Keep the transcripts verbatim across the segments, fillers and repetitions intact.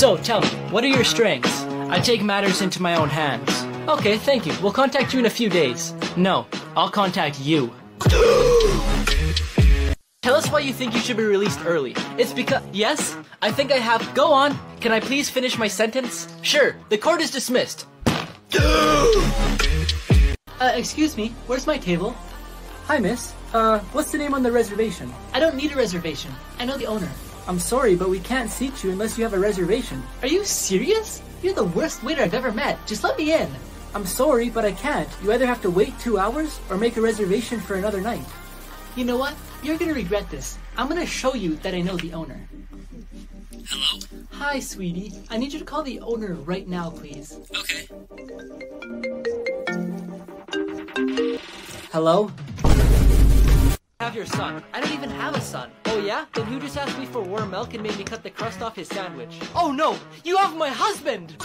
So, tell me, what are your strengths? I take matters into my own hands. Okay, thank you. We'll contact you in a few days. No, I'll contact you. Tell us why you think you should be released early. It's because- Yes? I think I have- Go on! Can I please finish my sentence? Sure, the court is dismissed. Uh, excuse me, where's my table? Hi, miss. Uh, what's the name on the reservation? I don't need a reservation. I know the owner. I'm sorry, but we can't seat you unless you have a reservation. Are you serious? You're the worst waiter I've ever met. Just let me in. I'm sorry, but I can't. You either have to wait two hours or make a reservation for another night. You know what? You're gonna regret this. I'm gonna show you that I know the owner. Hello? Hi, sweetie. I need you to call the owner right now, please. Okay. Hello? Have your son. I don't even have a son. Oh yeah? Then who just asked me for warm milk and made me cut the crust off his sandwich? Oh no! You have my husband!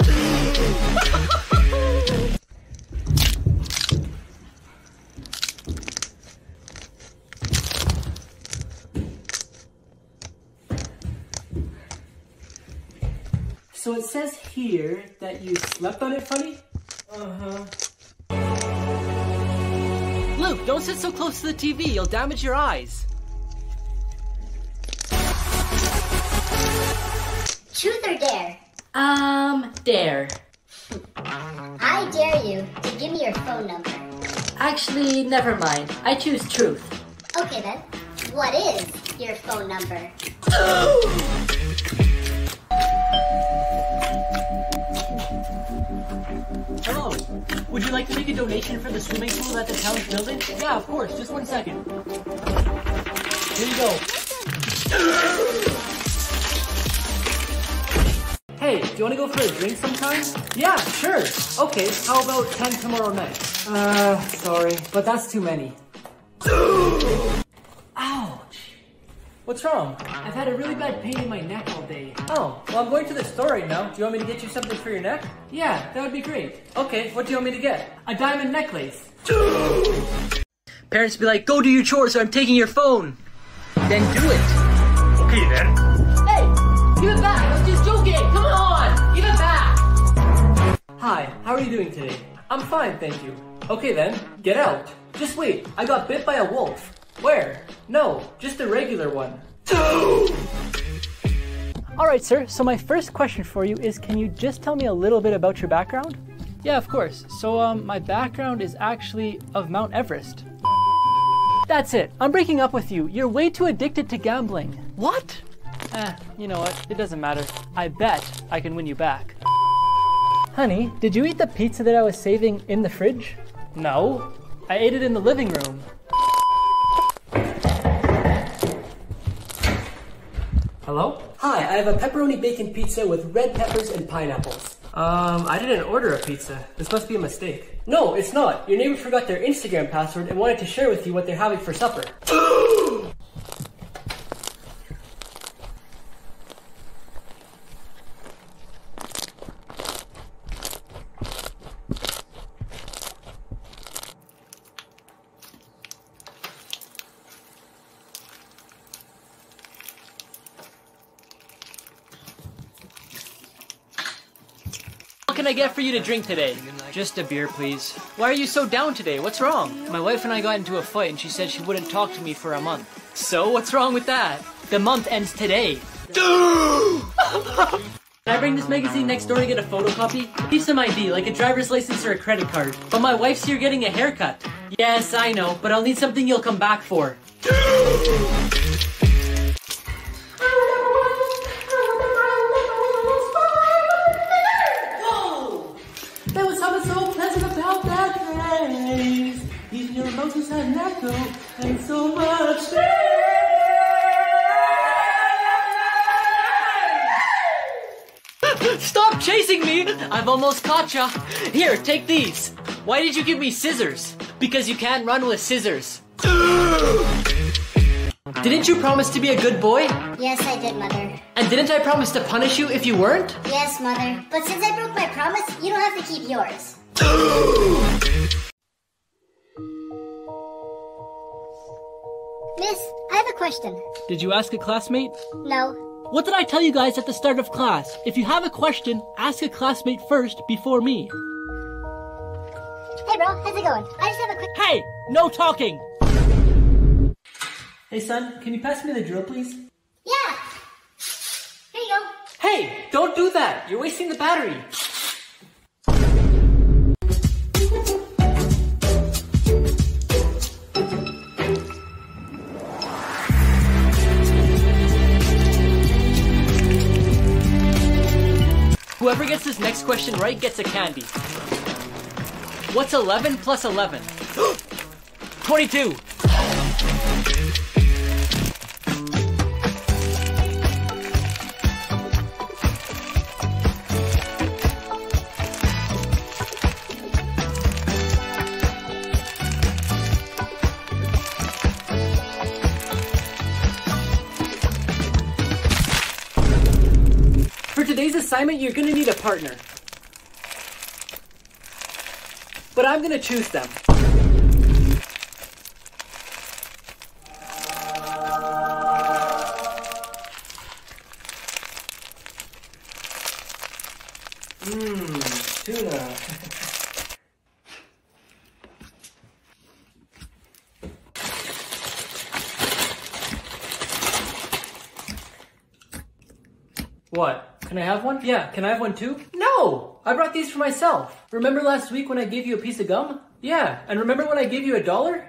So it says here that you slept on it, funny? Uh-huh. Luke, don't sit so close to the T V. You'll damage your eyes. Truth or dare? Um, dare. I dare you to give me your phone number. Actually, never mind. I choose truth. Okay then. What is your phone number? Hello, would you like to make a donation for the swimming pool at the town's building? Yeah, of course, just one second. Here you go. Hey, do you want to go for a drink sometime? Yeah, sure. Okay, how about ten tomorrow night? Uh, sorry, but that's too many. Ouch. What's wrong? I've had a really bad pain in my neck all day. Oh, well I'm going to the store right now. Do you want me to get you something for your neck? Yeah, that would be great. Okay, what do you want me to get? A diamond necklace. Parents be like, go do your chores or I'm taking your phone. Then do it. Okay then. Hey, give it back. I was just joking. Come on, give it back. Hi, how are you doing today? I'm fine, thank you. Okay then, get out. Just wait, I got bit by a wolf. Where? No, just a regular one. Alright sir, so my first question for you is, can you just tell me a little bit about your background? Yeah, of course. So um, my background is actually of Mount Everest. That's it. I'm breaking up with you. You're way too addicted to gambling. What? Eh, you know what? It doesn't matter. I bet I can win you back. Honey, did you eat the pizza that I was saving in the fridge? No. I ate it in the living room. Hello? Hi, I have a pepperoni bacon pizza with red peppers and pineapples. Um, I didn't order a pizza. This must be a mistake. No, it's not. Your neighbor forgot their Instagram password and wanted to share with you what they're having for supper. What can I get for you to drink today? Just a beer, please. Why are you so down today? What's wrong? My wife and I got into a fight and she said she wouldn't talk to me for a month. So, what's wrong with that? The month ends today. Can I bring this magazine next door to get a photocopy? Leave some I D, like a driver's license or a credit card. But my wife's here getting a haircut. Yes, I know, but I'll need something you'll come back for. And so much pain. Stop chasing me! I've almost caught ya. Here, take these. Why did you give me scissors? Because you can't run with scissors. Didn't you promise to be a good boy? Yes, I did, Mother. And didn't I promise to punish you if you weren't? Yes, Mother. But since I broke my promise, you don't have to keep yours. Miss, I have a question. Did you ask a classmate? No. What did I tell you guys at the start of class? If you have a question, ask a classmate first before me. Hey bro, how's it going? I just have a quick— Hey! No talking! Hey son, can you pass me the drill please? Yeah! Here you go. Hey! Don't do that! You're wasting the battery! Whoever gets this next question right gets a candy. What's eleven plus eleven? twenty-two! For today's assignment, you're going to need a partner. But I'm going to choose them. Mmm, tuna. What? Can I have one? Yeah, can I have one too? No! I brought these for myself. Remember last week when I gave you a piece of gum? Yeah, and remember when I gave you a dollar?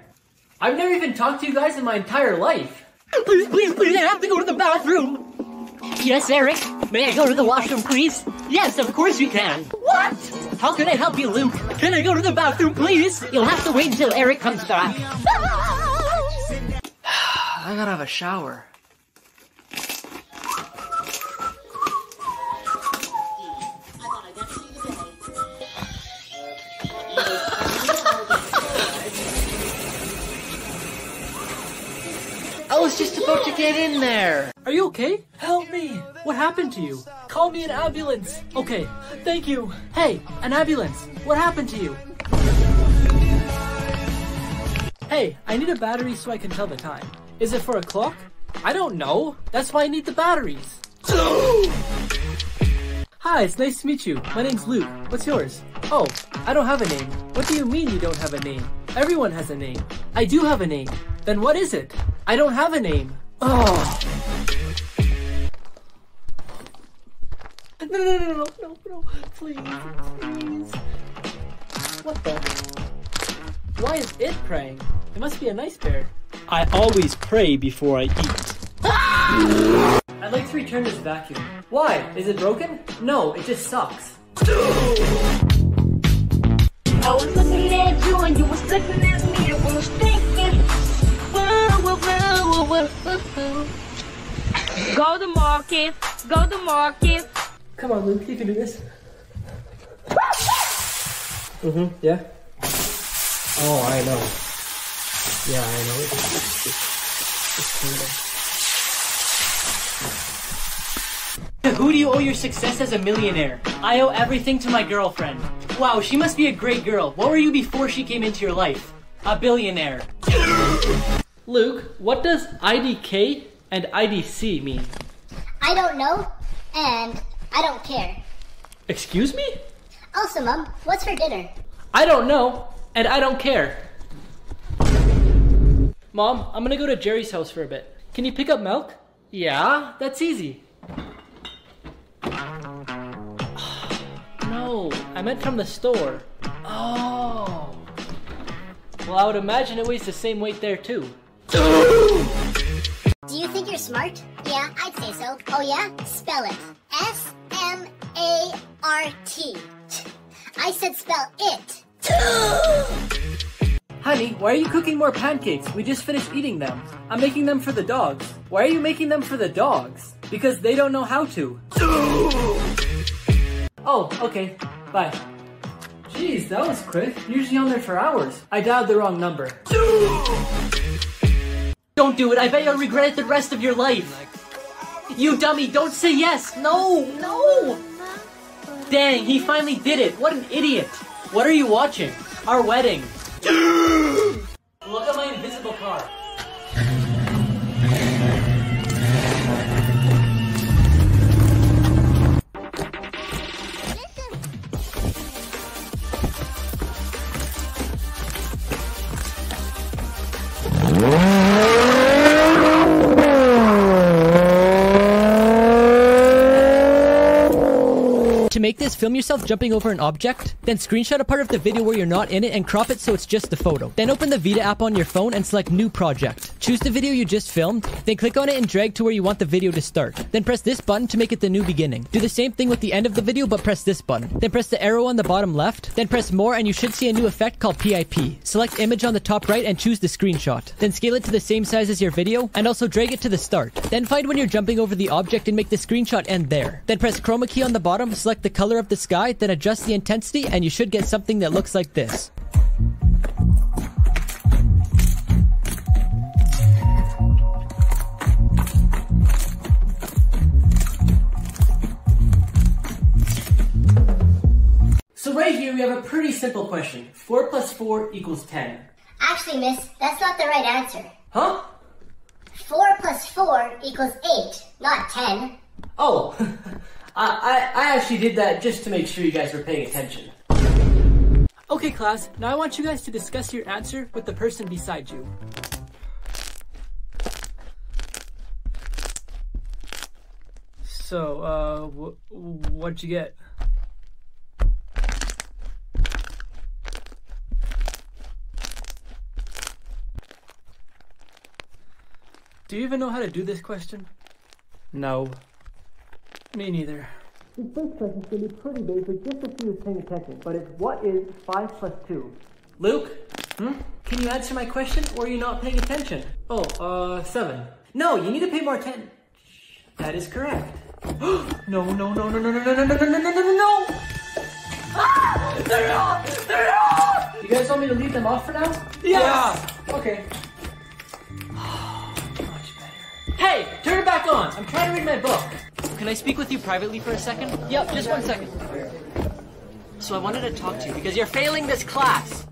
I've never even talked to you guys in my entire life. Please, please, please, I have to go to the bathroom. Yes, Eric? May I go to the washroom, please? Yes, of course you can. What? How can I help you, Luke? Can I go to the bathroom, please? You'll have to wait until Eric comes back. I gotta have a shower. I was just about to get in there. Are you okay? Help me. What happened to you? Call me an ambulance. Okay, thank you. Hey, an ambulance. What happened to you? Hey, I need a battery so I can tell the time. Is it for a clock? I don't know. That's why I need the batteries. Hi, it's nice to meet you. My name's Luke. What's yours? Oh, I don't have a name. What do you mean you don't have a name? Everyone has a name. I do have a name. Then what is it? I don't have a name. Oh. No, no, no, no, no, no, please, please. What the? Why is it praying? It must be a nice bear. I always pray before I eat. Ah! I'd like to return this vacuum. Why? Is it broken? No, it just sucks. I was looking at you and you was looking at me. I was thinking. Go to market, go to market. Come on, Luke, you can do this. Mm-hmm, yeah. Oh, I know. Yeah, I know. It's, it's, it's Who do you owe your success as a millionaire? I owe everything to my girlfriend. Wow, she must be a great girl. What were you before she came into your life? A billionaire. Luke, what does I D K and I D C mean? I don't know, and I don't care. Excuse me? Also, Mom, what's for dinner? I don't know, and I don't care. Mom, I'm gonna go to Jerry's house for a bit. Can you pick up milk? Yeah, that's easy. No, I meant from the store. Oh. Well, I would imagine it weighs the same weight there, too. Do you think you're smart? Yeah, I'd say so. Oh yeah? Spell it. S M A R T. I said spell it. Honey, why are you cooking more pancakes? We just finished eating them. I'm making them for the dogs. Why are you making them for the dogs? Because they don't know how to. Oh, okay. Bye. Jeez, that was quick. Usually on there for hours. I dialed the wrong number. Don't do it. I bet you'll regret it the rest of your life. You dummy, don't say yes. No, no. Dang, he finally did it. What an idiot. What are you watching? Our wedding. Look at my invisible car. To make this, film yourself jumping over an object, then screenshot a part of the video where you're not in it and crop it so it's just the photo. Then open the Vita app on your phone and select New Project. Choose the video you just filmed, then click on it and drag to where you want the video to start. Then press this button to make it the new beginning. Do the same thing with the end of the video, but press this button. Then press the arrow on the bottom left, then press more and you should see a new effect called P I P. Select image on the top right and choose the screenshot. Then scale it to the same size as your video and also drag it to the start. Then find when you're jumping over the object and make the screenshot end there. Then press chroma key on the bottom, select the color of the sky, then adjust the intensity and you should get something that looks like this. So right here we have a pretty simple question. four plus four equals ten. Actually, miss, that's not the right answer. Huh? four plus four equals eight, not ten. Oh, I, I, I actually did that just to make sure you guys were paying attention. Okay, class, now I want you guys to discuss your answer with the person beside you. So, uh, wh what'd you get? Do you even know how to do this question? No. Me neither. This first question is going to be pretty basic just if he was paying attention, but it's what is five plus two? Luke? Hmm? Can you answer my question or are you not paying attention? Oh, uh, seven. No, you need to pay more attention. That is correct. No, no, no, no, no, no, no, no, no, no, no, no, no, no! Ah! They're off! They're off! You guys want me to leave them off for now? Yes! Yeah! Okay. Hey, turn it back on. I'm trying to read my book. Can I speak with you privately for a second? Yep, just one second. So I wanted to talk to you because you're failing this class.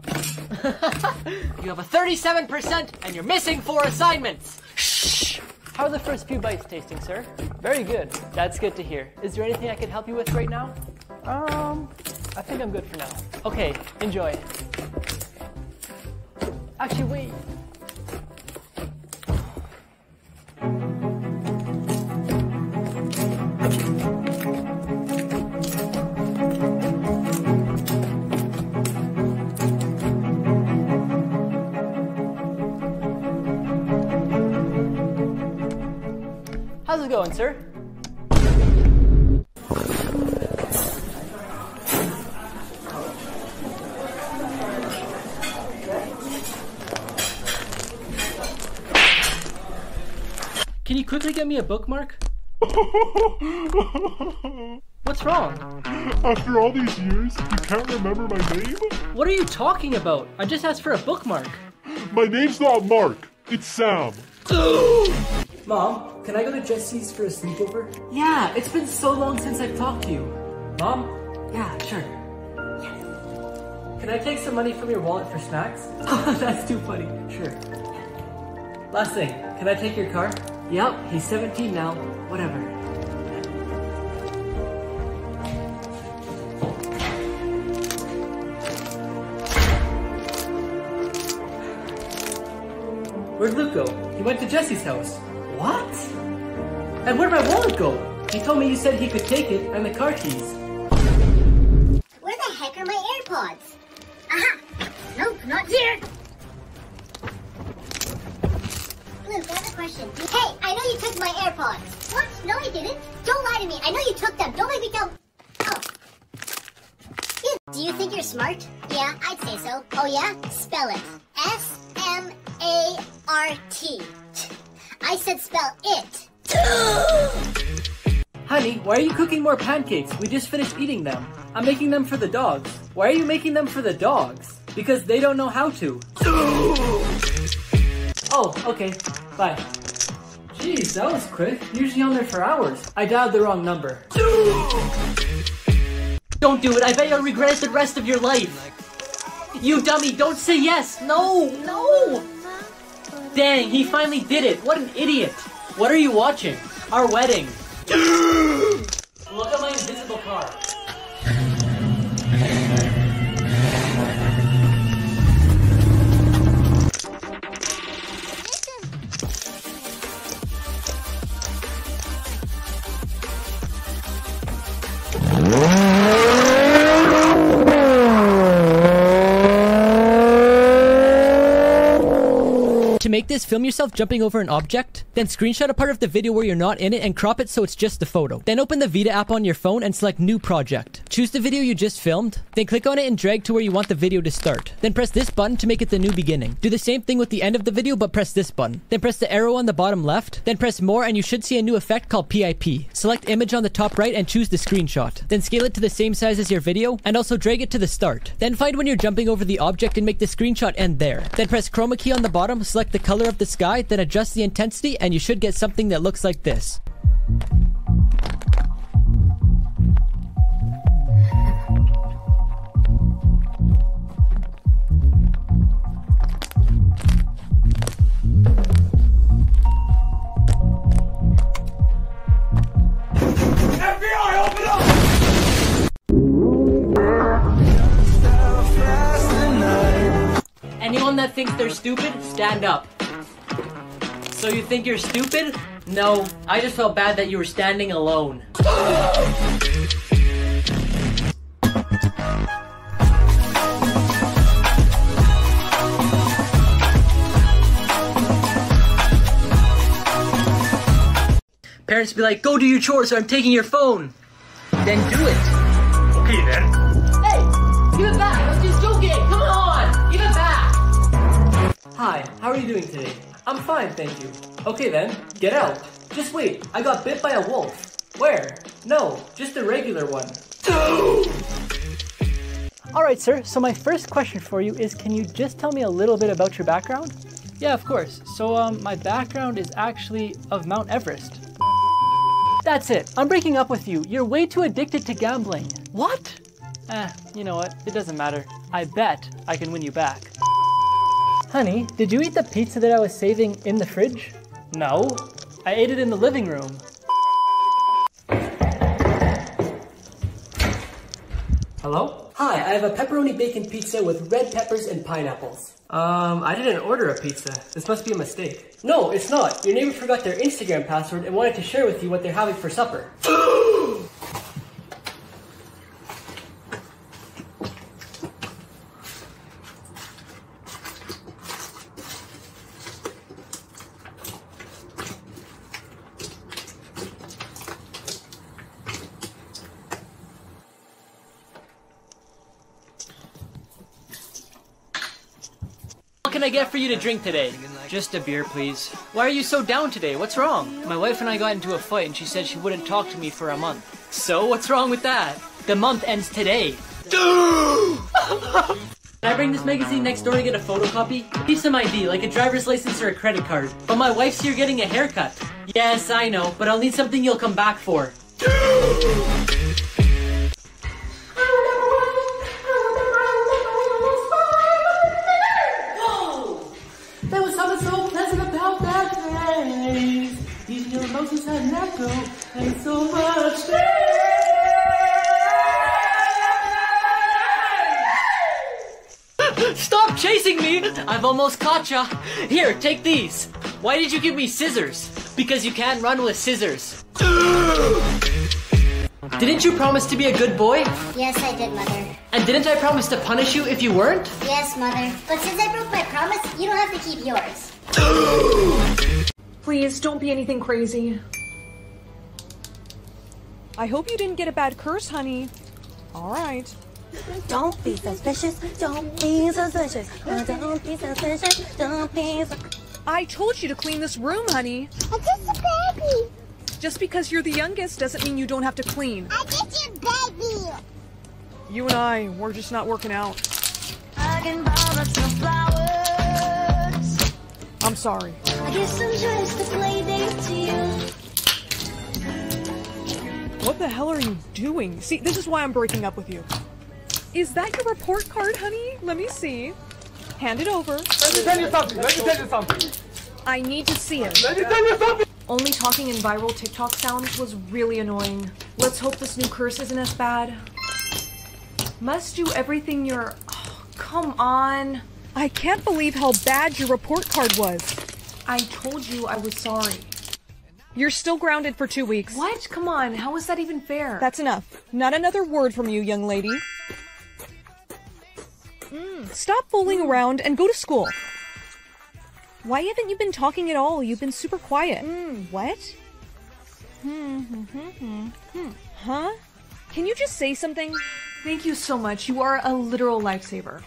You have a thirty-seven percent and you're missing four assignments. Shh. How are the first few bites tasting, sir? Very good. That's good to hear. Is there anything I can help you with right now? Um, I think I'm good for now. Okay, enjoy. Actually, wait. How's it going, sir? Can you quickly get me a bookmark? What's wrong? After all these years, you can't remember my name? What are you talking about? I just asked for a bookmark. My name's not Mark, it's Sam. Mom, can I go to Jesse's for a sleepover? Yeah, it's been so long since I've talked to you. Mom? Yeah, sure. Yes. Can I take some money from your wallet for snacks? That's too funny. Sure. Yeah. Last thing, can I take your car? Yep, he's seventeen now. Whatever. Where'd Luke go? He went to Jesse's house. What? And where'd my wallet go? He told me you said he could take it and the car keys. Where the heck are my AirPods? Aha! Nope, not here! Luke, I have a question. Hey, I know you took my AirPods. What? No, I didn't. Don't lie to me. I know you took them. Don't make me go. Oh. You... Do you think you're smart? Yeah, I'd say so. Oh yeah? Spell it. S M A R T. I said spell it. Honey, why are you cooking more pancakes? We just finished eating them. I'm making them for the dogs. Why are you making them for the dogs? Because they don't know how to. Oh, okay. Bye. Jeez, that was quick. Usually on there for hours. I dialed the wrong number. Don't do it. I bet you'll regret it the rest of your life. You dummy, don't say yes. No, no. Dang, he finally did it! What an idiot! What are you watching? Our wedding. Look at my invisible car. Listen. make this, film yourself jumping over an object, then screenshot a part of the video where you're not in it and crop it so it's just the photo. Then open the Vita app on your phone and select New Project. Choose the video you just filmed, then click on it and drag to where you want the video to start. Then press this button to make it the new beginning. Do the same thing with the end of the video, but press this button. Then press the arrow on the bottom left, then press more and you should see a new effect called P I P. Select image on the top right and choose the screenshot. Then scale it to the same size as your video and also drag it to the start. Then find when you're jumping over the object and make the screenshot end there. Then press chroma key on the bottom, select the color of the sky, then adjust the intensity and you should get something that looks like this. Anyone that thinks they're stupid, stand up. So you think you're stupid? No, I just felt bad that you were standing alone. Parents be like, go do your chores or I'm taking your phone. Then do it. Okay then. Hey, give it back. Let's just go get it. Come on, give it back. Hi, how are you doing today? I'm fine, thank you. Okay then, get out. Just wait, I got bit by a wolf. Where? No, just a regular one. Alright sir, so my first question for you is, can you just tell me a little bit about your background? Yeah, of course. So um, my background is actually of Mount Everest. That's it, I'm breaking up with you. You're way too addicted to gambling. What? Eh, you know what, it doesn't matter. I bet I can win you back. Honey, did you eat the pizza that I was saving in the fridge? No, I ate it in the living room. Hello? Hi, I have a pepperoni bacon pizza with red peppers and pineapples. Um, I didn't order a pizza. This must be a mistake. No, it's not. Your neighbor forgot their Instagram password and wanted to share with you what they're having for supper. What can I get for you to drink today? Just a beer, please. Why are you so down today? What's wrong? My wife and I got into a fight and she said she wouldn't talk to me for a month. So what's wrong with that? The month ends today. Dude! Can I bring this magazine next door to get a photocopy? Keep some I D, like a driver's license or a credit card. But my wife's here getting a haircut. Yes, I know, but I'll need something you'll come back for. Dude! And so much pain. Stop chasing me! I've almost caught ya. Here, take these. Why did you give me scissors? Because you can't run with scissors. Didn't you promise to be a good boy? Yes, I did, Mother. And didn't I promise to punish you if you weren't? Yes, Mother. But since I broke my promise, you don't have to keep yours. Please, don't be anything crazy. I hope you didn't get a bad curse, honey. All right. Don't be suspicious. Don't be suspicious. Don't be suspicious. Don't be suspicious. I told you to clean this room, honey. I'm just a baby. Just because you're the youngest doesn't mean you don't have to clean. I'm just a baby. You and I, we're just not working out. I can borrow some flowers. I'm sorry. I guess I'm just a play date to you. What the hell are you doing? See, this is why I'm breaking up with you. Is that your report card, honey? Let me see. Hand it over. Let me tell you something. Let me tell you something. I need to see it. Let me tell you something. Only talking in viral TikTok sounds was really annoying. Let's hope this new curse isn't as bad. Must do everything you're... Oh, come on. I can't believe how bad your report card was. I told you I was sorry. You're still grounded for two weeks. What? Come on, how is that even fair? That's enough. Not another word from you, young lady. Mm. Stop fooling around and go to school. Why haven't you been talking at all? You've been super quiet. Mm, what? Hmm, hmm, hmm, hmm. Huh? Can you just say something? Thank you so much. You are a literal lifesaver.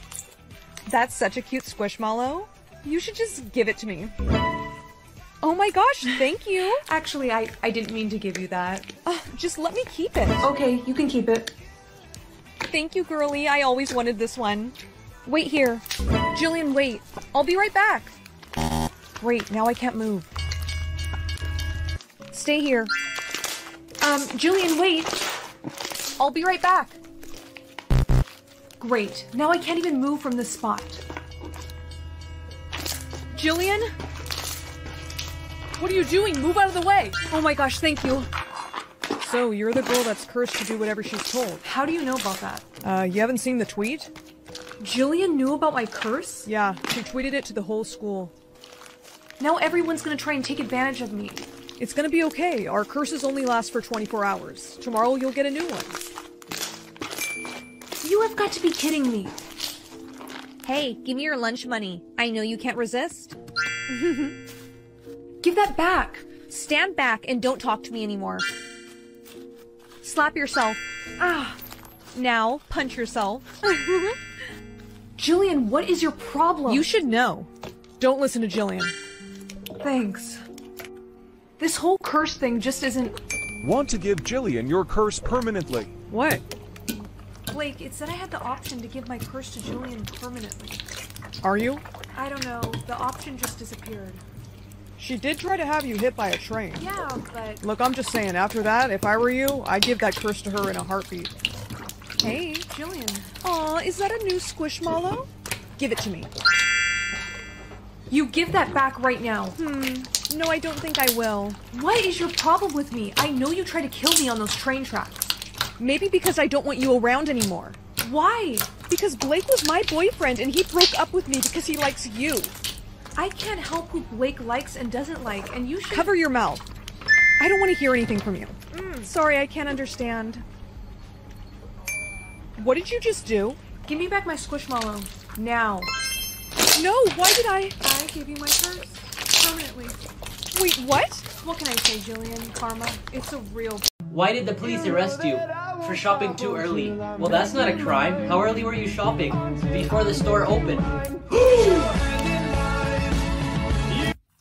That's such a cute squishmallow. You should just give it to me. Oh my gosh, thank you. Actually, I, I didn't mean to give you that. Uh, just let me keep it. Okay, you can keep it. Thank you, girly. I always wanted this one. Wait here. Jillian, wait. I'll be right back. Great, now I can't move. Stay here. Um, Jillian, wait. I'll be right back. Great, now I can't even move from this spot. Jillian? What are you doing? Move out of the way! Oh my gosh, thank you. So, you're the girl that's cursed to do whatever she's told. How do you know about that? Uh, you haven't seen the tweet? Jillian knew about my curse? Yeah, she tweeted it to the whole school. Now everyone's gonna try and take advantage of me. It's gonna be okay. Our curses only last for twenty-four hours. Tomorrow you'll get a new one. You have got to be kidding me. Hey, give me your lunch money. I know you can't resist. Give that back. Stand back and don't talk to me anymore. Slap yourself. Ah. Now, punch yourself. Jillian, what is your problem? You should know. Don't listen to Jillian. Thanks. This whole curse thing just isn't... Want to give Jillian your curse permanently. What? Blake, it said I had the option to give my curse to Jillian permanently. Are you? I don't know. The option just disappeared. She did try to have you hit by a train. Yeah, but... Look, I'm just saying, after that, if I were you, I'd give that curse to her in a heartbeat. Hey, Jillian. Aw, is that a new squishmallow? Give it to me. You give that back right now. Hmm. No, I don't think I will. What is your problem with me? I know you try to kill me on those train tracks. Maybe because I don't want you around anymore. Why? Because Blake was my boyfriend and he broke up with me because he likes you. I can't help who Blake likes and doesn't like, and you should- Cover your mouth. I don't want to hear anything from you. Mm. Sorry, I can't understand. What did you just do? Give me back my squishmallow. Now. No, why did I? I gave you my curse permanently. Wait, what? What can I say, Jillian? Karma. It's a real. Why did the police arrest you? For shopping too early. Well, that's not a crime. How early were you shopping? Before the store opened.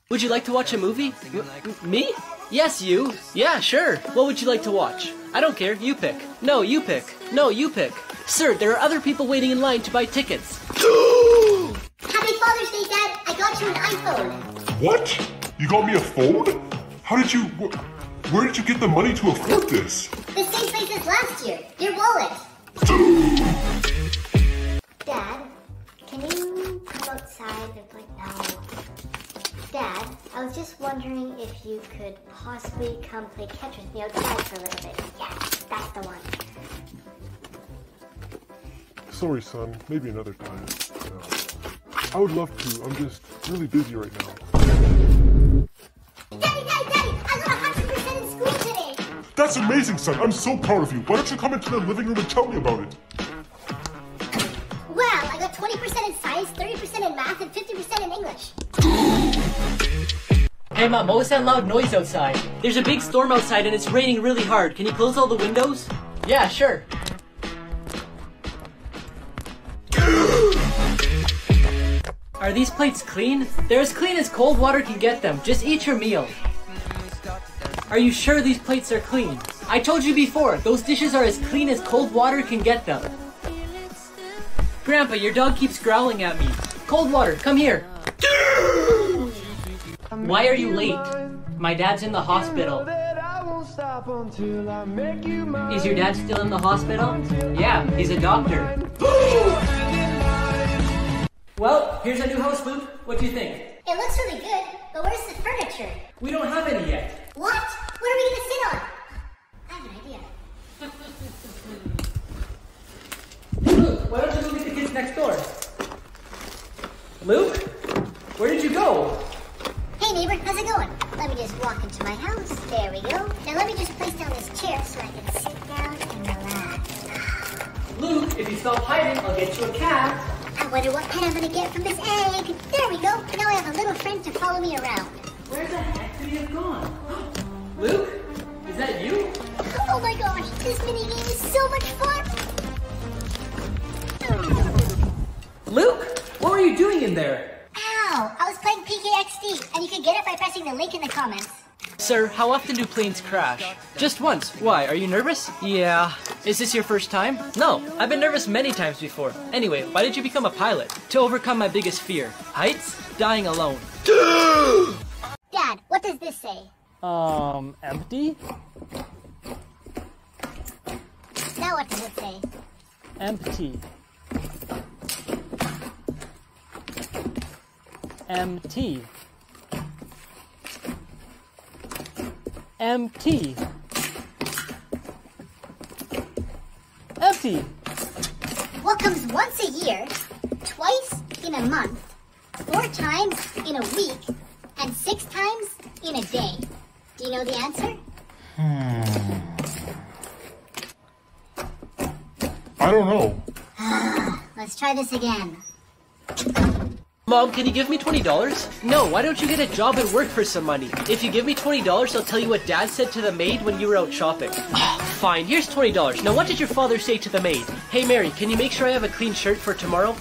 Would you like to watch a movie? M- me? Yes, you. Yeah, sure. What would you like to watch? I don't care. You pick. No, you pick. No, you pick. Sir, there are other people waiting in line to buy tickets. Father's Day, Dad, I got you an iPhone. What? You got me a phone? How did you... Wh where did you get the money to afford this? The same place as last year. Your wallet. Dad, can you come outside and like now? Dad, I was just wondering if you could possibly come play catch with me outside for a little bit. Yeah, that's the one. Sorry, son. Maybe another time. No. I would love to. I'm just really busy right now. Daddy, Daddy, Daddy! I got one hundred percent in school today! That's amazing, son. I'm so proud of you. Why don't you come into the living room and tell me about it? Wow, I got twenty percent in science, thirty percent in math, and fifty percent in English. Hey, Mom, what was that loud noise outside? There's a big storm outside and it's raining really hard. Can you close all the windows? Yeah, sure. Are these plates clean? They're as clean as cold water can get them. Just eat your meal. Are you sure these plates are clean? I told you before, those dishes are as clean as cold water can get them. Grandpa, your dog keeps growling at me. Cold water, come here. Why are you late? My dad's in the hospital. Is your dad still in the hospital? Yeah, he's a doctor. Well, here's our new house, Luke. What do you think? It looks really good, but where's the furniture? We don't have any yet. What? What are we gonna sit on? I have an idea. Luke, why don't you go meet the kids next door? Luke? Where did you go? Hey neighbor, how's it going? Let me just walk into my house. There we go. Now let me just place down this chair so I can sit down and relax. Luke, if you stop hiding, I'll get you a cat. I wonder what pet I'm gonna get from this egg. There we go. Now I have a little friend to follow me around. Where the heck did you have gone? Luke, is that you? Oh my gosh, this mini game is so much fun. Luke, what were you doing in there? Ow, I was playing P K X D, and you can get it by pressing the link in the comments. Sir, how often do planes crash? Just once. Why? Are you nervous? Yeah. Is this your first time? No, I've been nervous many times before. Anyway, why did you become a pilot? To overcome my biggest fear. Heights? Dying alone. Dad, what does this say? Um, empty? Now what does it say? Empty. M T. Empty. Empty. What comes once a year, twice in a month, four times in a week, and six times in a day? Do you know the answer? Hmm. I don't know. Let's try this again. Mom, can you give me twenty dollars? No, why don't you get a job and work for some money? If you give me twenty dollars, I'll tell you what Dad said to the maid when you were out shopping. Oh, fine, here's twenty dollars. Now, what did your father say to the maid? Hey, Mary, can you make sure I have a clean shirt for tomorrow?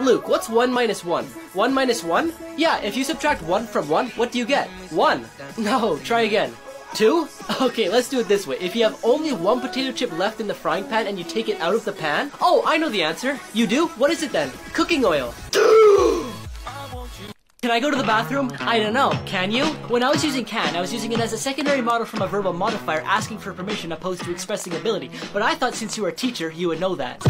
Luke, what's one minus one? One minus one? Yeah, if you subtract one from one, what do you get? One. No, try again. Two? Okay, let's do it this way. If you have only one potato chip left in the frying pan and you take it out of the pan... Oh, I know the answer. You do? What is it then? Cooking oil. Can I go to the bathroom? I don't know. Can you? When I was using can, I was using it as a secondary model from a verbal modifier asking for permission opposed to expressing ability. But I thought since you were a teacher, you would know that.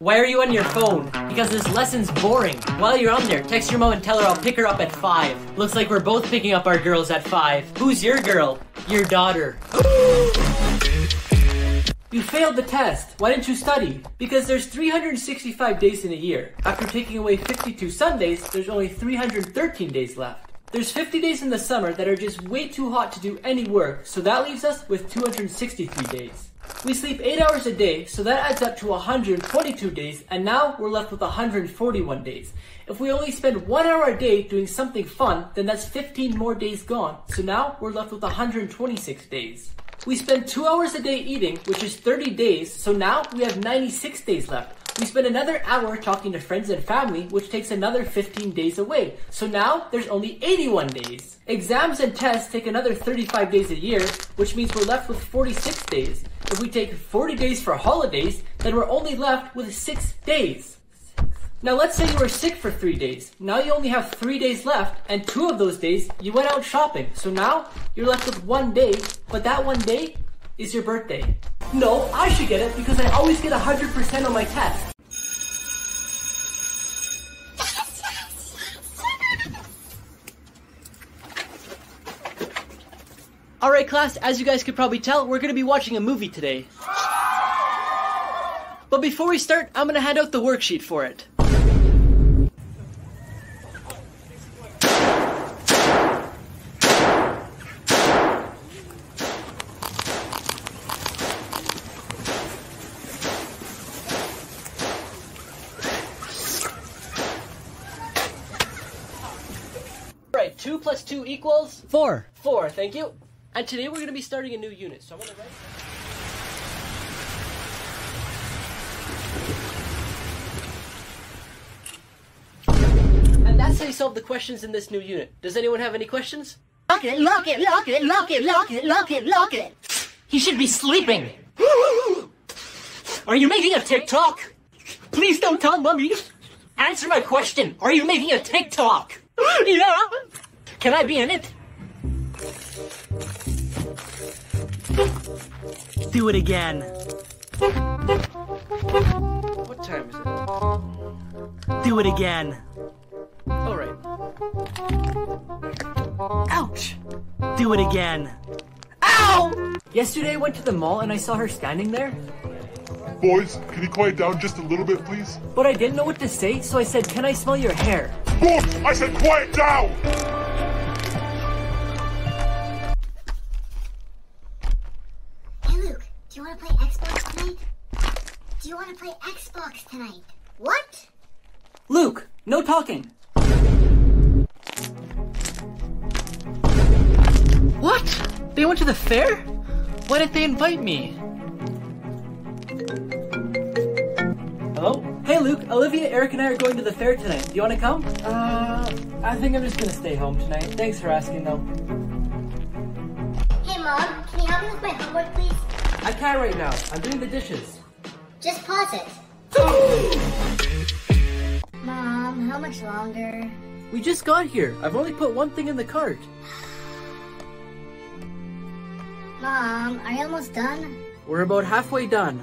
Why are you on your phone? Because this lesson's boring. While you're on there, text your mom and tell her I'll pick her up at five. Looks like we're both picking up our girls at five. Who's your girl? Your daughter. You failed the test. Why didn't you study? Because there's three hundred sixty-five days in a year. After taking away fifty-two Sundays, there's only three hundred thirteen days left. There's fifty days in the summer that are just way too hot to do any work, so that leaves us with two hundred sixty-three days. We sleep eight hours a day, so that adds up to one hundred twenty-two days, and now we're left with one hundred forty-one days. If we only spend one hour a day doing something fun, then that's fifteen more days gone, so now we're left with one hundred twenty-six days. We spend two hours a day eating, which is thirty days, so now we have ninety-six days left. We spend another hour talking to friends and family, which takes another fifteen days away, so now there's only eighty-one days. Exams and tests take another thirty-five days a year, which means we're left with forty-six days. If we take forty days for holidays, then we're only left with six days. Now let's say you were sick for three days. Now you only have three days left, and two of those days you went out shopping. So now you're left with one day, but that one day is your birthday. No, I should get it because I always get one hundred percent on my test. Alright class, as you guys could probably tell, we're going to be watching a movie today. But before we start, I'm going to hand out the worksheet for it. Alright, two plus two equals? Four. Four, thank you. And today we're going to be starting a new unit, so I want to write... And that's how you solve the questions in this new unit. Does anyone have any questions? Lock it, lock it, lock it, lock it, lock it, lock it, lock it! He should be sleeping! Are you making a TikTok? Please don't tell Mummy! Answer my question! Are you making a TikTok? Yeah! Can I be in it? Do it again. What time is it? Do it again. Alright. Ouch! Do it again. Ow! Yesterday I went to the mall and I saw her standing there. Boys, can you quiet down just a little bit, please? But I didn't know what to say, so I said, can I smell your hair? Boys, I said quiet down! Do you want to play Xbox tonight? Do you want to play Xbox tonight? What? Luke, no talking. What? They went to the fair? Why didn't they invite me? Hello? Hey Luke, Olivia, Eric, and I are going to the fair tonight. Do you want to come? Uh, I think I'm just going to stay home tonight. Thanks for asking though. Hey Mom, can you help me with my homework please? I can't right now. I'm doing the dishes. Just pause it. Mom, how much longer? We just got here. I've only put one thing in the cart. Mom, are you almost done? We're about halfway done.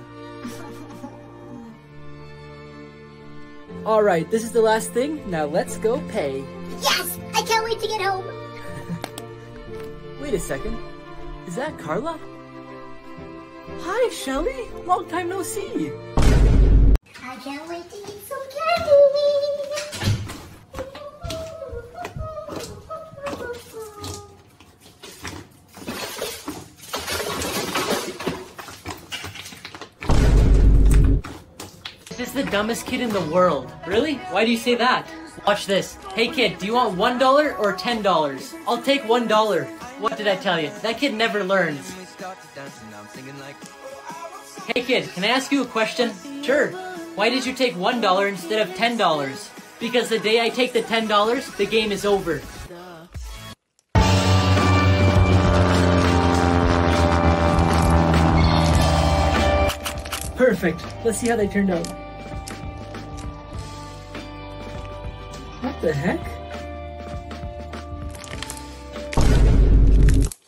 Alright, this is the last thing. Now let's go pay. Yes! I can't wait to get home! Wait a second. Is that Carla? Hi, Shelly! Long time no see! I can't wait to eat some candy! This is the dumbest kid in the world. Really? Why do you say that? Watch this. Hey kid, do you want one dollar or ten dollars? I'll take one dollar. What did I tell you? That kid never learns. Hey kid, can I ask you a question? Sure. Why did you take one dollar instead of ten dollars? Because the day I take the ten dollars, the game is over. Perfect. Let's see how they turned out. What the heck?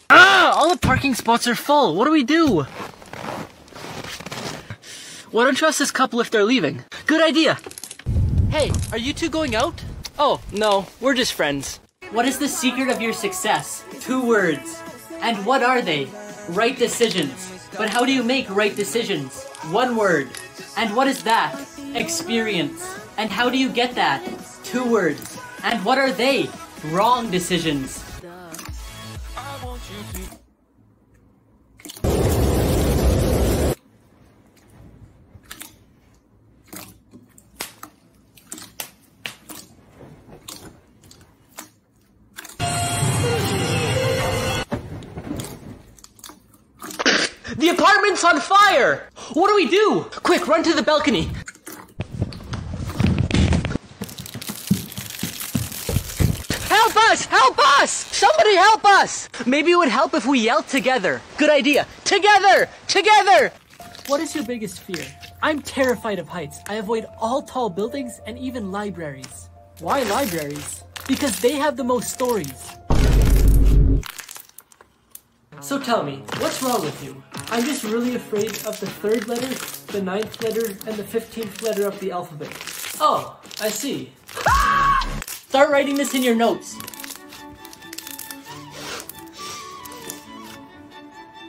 Ah! All the parking spots are full. What do we do? Why don't you ask this couple if they're leaving? Good idea. Hey, are you two going out? Oh, no. We're just friends. What is the secret of your success? Two words. And what are they? Right decisions. But how do you make right decisions? One word. And what is that? Experience. And how do you get that? Two words. And what are they? Wrong decisions. The apartment's on fire! What do we do? Quick, run to the balcony. Help us! Help us! Somebody help us! Maybe it would help if we yelled together. Good idea. Together! Together! What is your biggest fear? I'm terrified of heights. I avoid all tall buildings and even libraries. Why libraries? Because they have the most stories. So tell me, what's wrong with you? I'm just really afraid of the third letter, the ninth letter, and the fifteenth letter of the alphabet. Oh, I see. Ah! Start writing this in your notes.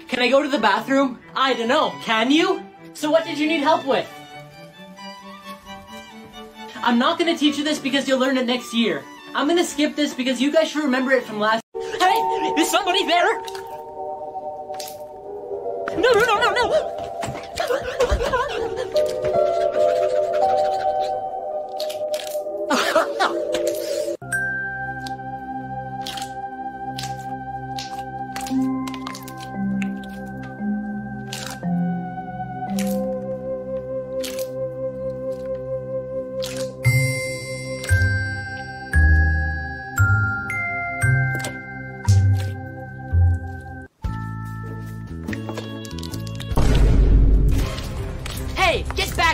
Can I go to the bathroom? I don't know, can you? So what did you need help with? I'm not gonna teach you this because you'll learn it next year. I'm gonna skip this because you guys should remember it from last- Hey, is somebody there? No, no, no, no, no!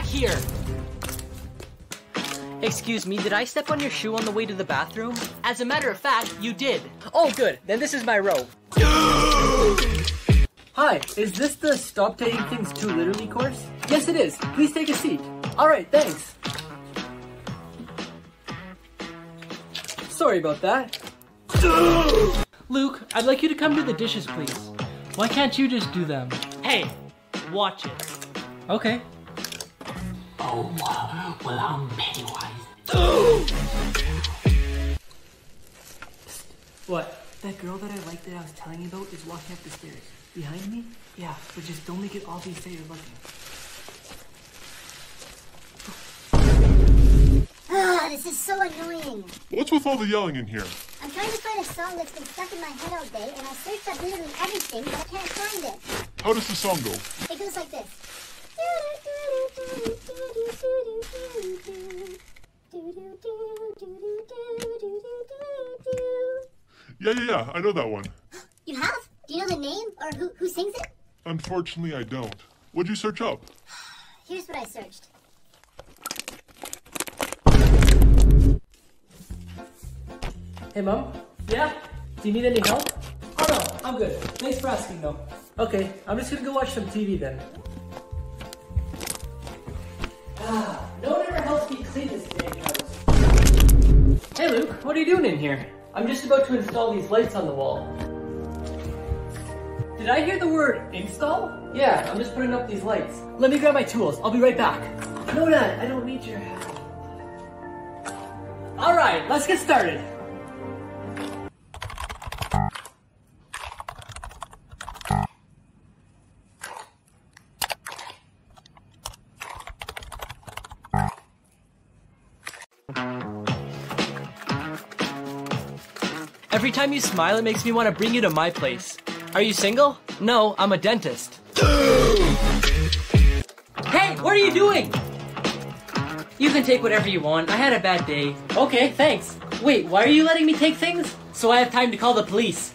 Here. Excuse me, did I step on your shoe on the way to the bathroom? As a matter of fact, you did. Oh, good. Then this is my row. Hi, is this the Stop Taking Things Too Literally course? Yes, it is. Please take a seat. All right, thanks. Sorry about that. Luke, I'd like you to come do the dishes, please. Why can't you just do them? Hey, watch it. Okay. Oh, well, I'm Pennywise. What? That girl that I liked that I was telling you about is walking up the stairs. Behind me? Yeah, but just don't make it obvious that you're looking. this is so annoying. What's with all the yelling in here? I'm trying to find a song that's been stuck in my head all day, and I searched up literally everything, but I can't find it. How does the song go? It goes like this. Yeah, yeah, yeah, I know that one. You have? Do you know the name or who, who sings it? Unfortunately, I don't. What'd you search up? Here's what I searched. Hey, Mom? Yeah? Do you need any help? Oh, no, I'm good. Thanks for asking, though. Okay, I'm just gonna go watch some T V then. Ah, no one ever helps me clean this damn house. Hey, Luke, what are you doing in here? I'm just about to install these lights on the wall. Did I hear the word install? Yeah, I'm just putting up these lights. Let me grab my tools. I'll be right back. No, Dad, I don't need your help. All right, let's get started. Every time you smile, it makes me want to bring you to my place. Are you single? No, I'm a dentist. Hey, what are you doing? You can take whatever you want. I had a bad day. Okay, thanks. Wait, why are you letting me take things? So I have time to call the police.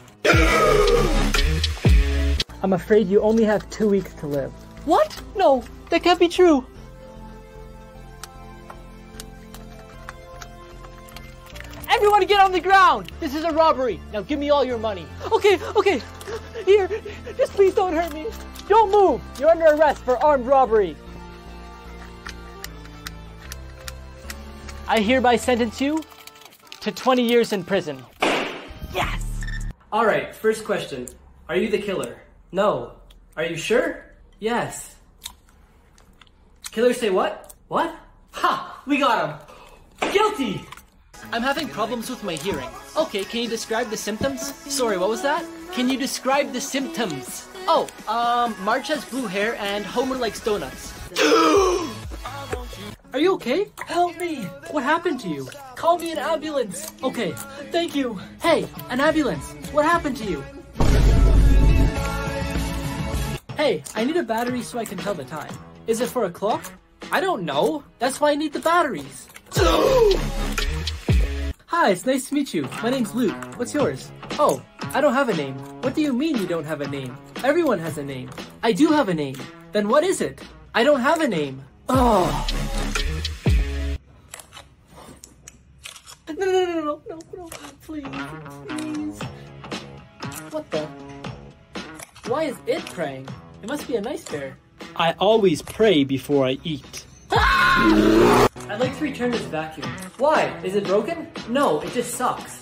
I'm afraid you only have two weeks to live. What? No, that can't be true. Everyone get on the ground! This is a robbery! Now give me all your money. Okay, okay. Here, just please don't hurt me. Don't move! You're under arrest for armed robbery. I hereby sentence you to twenty years in prison. Yes! Alright, first question. Are you the killer? No. Are you sure? Yes. Killers say what? What? Ha! We got him! Guilty! I'm having problems with my hearing. Okay, can you describe the symptoms? Sorry, what was that? Can you describe the symptoms? Oh, um, March has blue hair and Homer likes donuts. Are you okay? Help me! What happened to you? Call me an ambulance! Okay, thank you! Hey, an ambulance! What happened to you? Hey, I need a battery so I can tell the time. Is it for a clock? I don't know. That's why I need the batteries. Hi, it's nice to meet you. My name's Luke. What's yours? Oh, I don't have a name. What do you mean you don't have a name? Everyone has a name. I do have a name. Then what is it? I don't have a name. Oh. No, no, no, no, no, no, please, please. What the? Why is it praying? It must be a nice bear. I always pray before I eat. Ah! I'd like to return this vacuum. Why? Is it broken? No, it just sucks.